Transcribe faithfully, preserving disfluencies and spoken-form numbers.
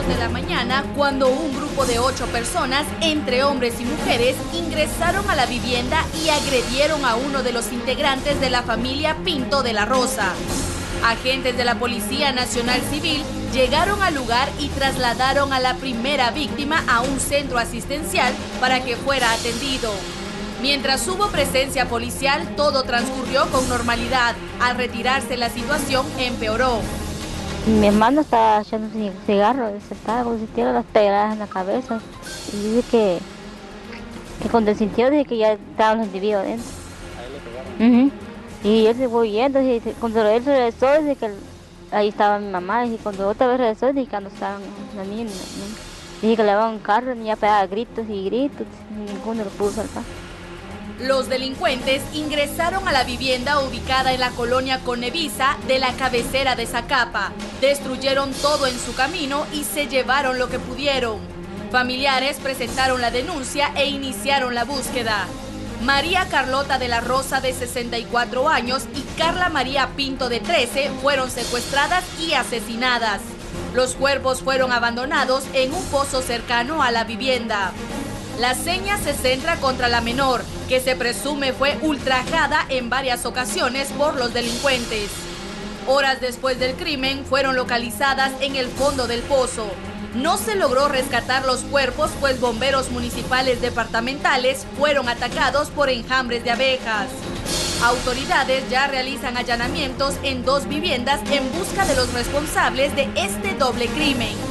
dos de la mañana cuando un grupo de ocho personas, entre hombres y mujeres, ingresaron a la vivienda y agredieron a uno de los integrantes de la familia Pinto de la Rosa. Agentes de la Policía Nacional Civil llegaron al lugar y trasladaron a la primera víctima a un centro asistencial para que fuera atendido. Mientras hubo presencia policial, todo transcurrió con normalidad. Al retirarse, la situación empeoró. Mi hermano estaba echándose cigarro, se estaba consintiendo las pegadas en la cabeza. Y dice que, que cuando sintió, dice que ya estaban los individuos dentro. ¿A él le pegaron? Uh-huh. Y él se fue huyendo, y cuando él regresó, dice que ahí estaba mi mamá. Y cuando otra vez regresó, dice que no estaban los niños. Dice que le daban un carro, y ya pegaba gritos y gritos, y ninguno lo pudo salvar. Los delincuentes ingresaron a la vivienda ubicada en la colonia Conevisa de la cabecera de Zacapa. Destruyeron todo en su camino y se llevaron lo que pudieron. Familiares presentaron la denuncia e iniciaron la búsqueda. María Carlota de la Rosa, de sesenta y cuatro años, y Carla María Pinto, de trece, fueron secuestradas y asesinadas. Los cuerpos fueron abandonados en un pozo cercano a la vivienda. La seña se centra contra la menor, que se presume fue ultrajada en varias ocasiones por los delincuentes. Horas después del crimen fueron localizadas en el fondo del pozo. No se logró rescatar los cuerpos, pues bomberos municipales departamentales fueron atacados por enjambres de abejas. Autoridades ya realizan allanamientos en dos viviendas en busca de los responsables de este doble crimen.